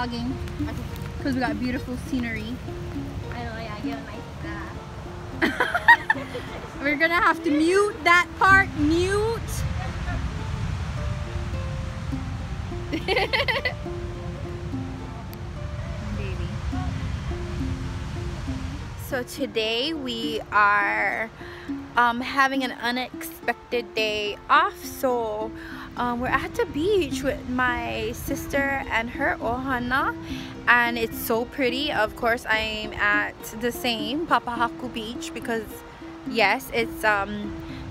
vlogging because we got beautiful scenery. I know, yeah, I get a nice We're gonna have to mute that part. Mute. Baby. So today we are having an unexpected day off, so we're at the beach with my sister and her Ohana, and it's so pretty. Of course, I'm at the same Papohaku Beach because yes, it's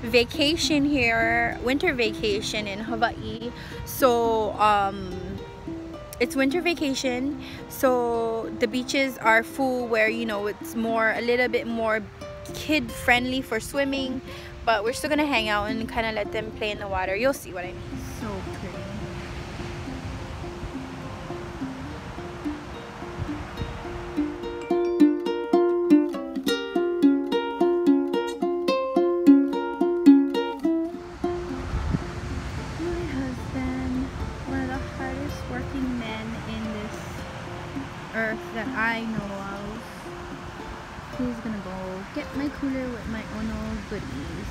vacation here, winter vacation in Hawaii. So it's winter vacation, so the beaches are full, where you know it's more a little bit more kid friendly for swimming, but we're still gonna hang out and kind of let them play in the water. You'll see what I mean. So pretty. My husband, one of the hardest working men in this earth that I know of, who's gonna go get my cooler with my own old goodies.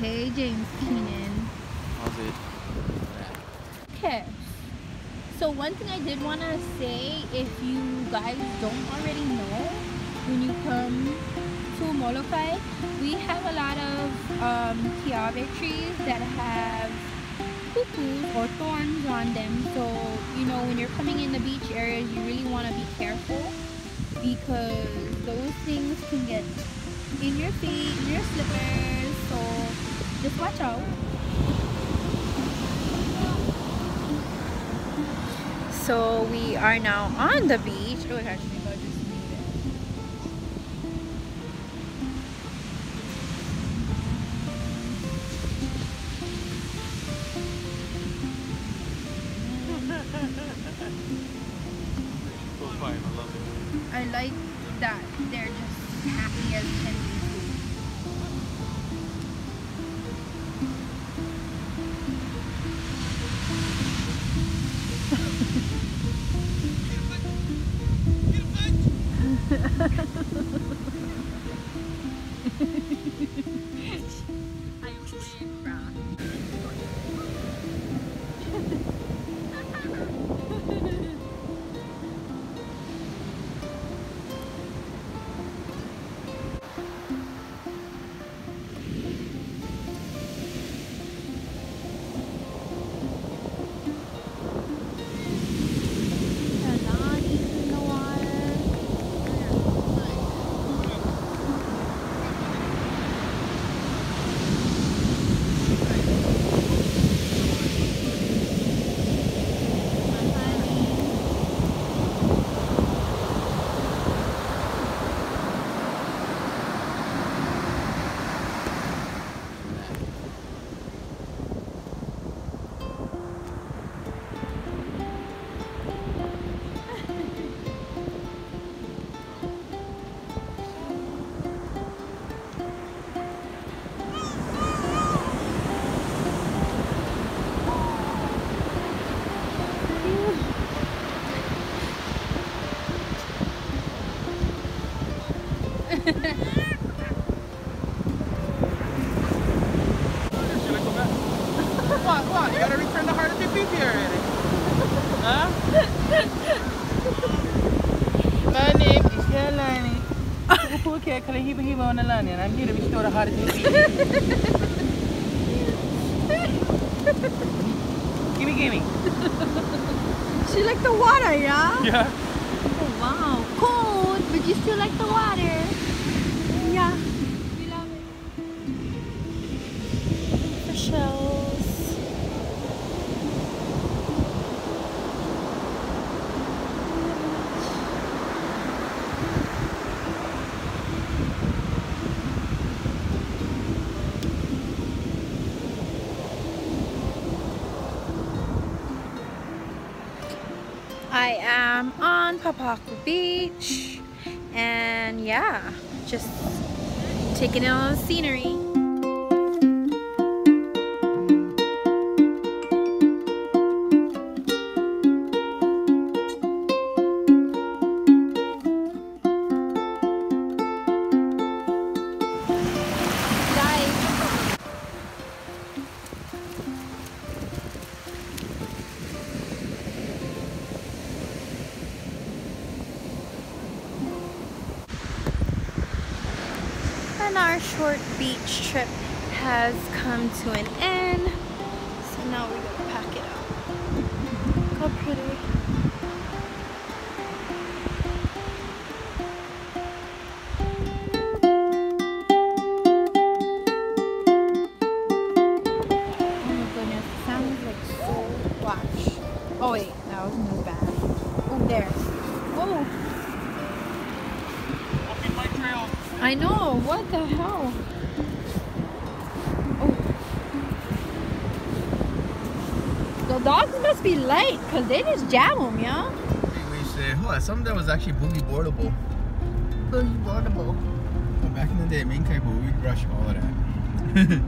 Hey, James Keenan. How's it? Okay. So one thing I did want to say, if you guys don't already know, when you come to Molokai, we have a lot of kiawe trees that have cuckoos or thorns on them. So, you know, when you're coming in the beach areas, you really want to be careful, because those things can get in your feet, in your slippers, so just watch out. So we are now on the beach. Oh, it actually got just I love it. I like that they're just happy as can be. I'm playing rock. My name is Yelani. And I'm here to restore the heart of the people. Gimme, gimme. She liked the water, yeah? Yeah. Oh, wow. Cold, but you still like the water. Yeah. We love it. The shell. I am on Papohaku Beach, and yeah, just taking in all the scenery. And our short beach trip has come to an end. So now we're going to pack it up. Look how pretty. Oh my goodness, the sound is like so wash. Oh wait, that was no bad. Oh, there. Whoa. I know, what the hell? Oh. The dogs must be late because they just jab them, yeah? Hold on, something that was actually boogie boardable. Boogie boardable. Well, back in the day, me and Kaipo, we'd rush all of that.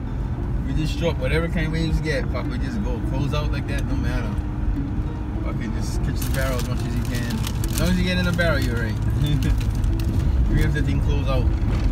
We just drop whatever kind of waves get, fuck, we just go. Close out like that, no matter. Fucking just catch the barrel as much as you can. As long as you get in the barrel, you're right. We have the thing close out.